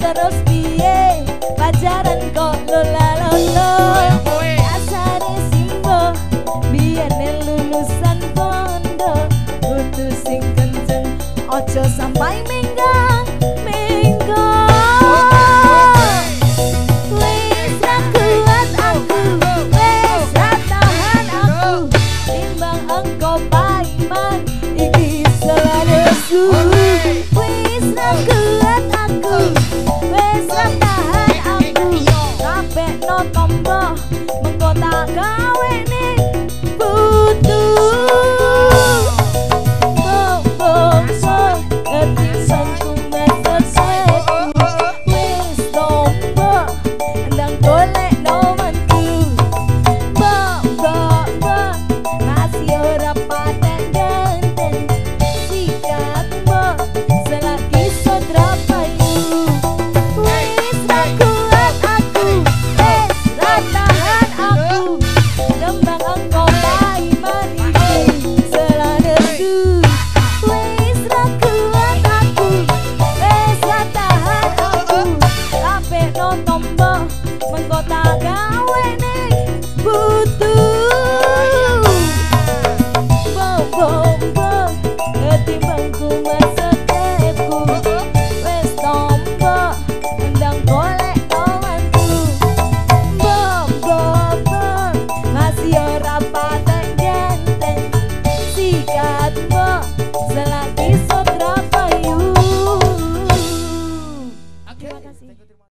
Terus piye pacaran kok lola.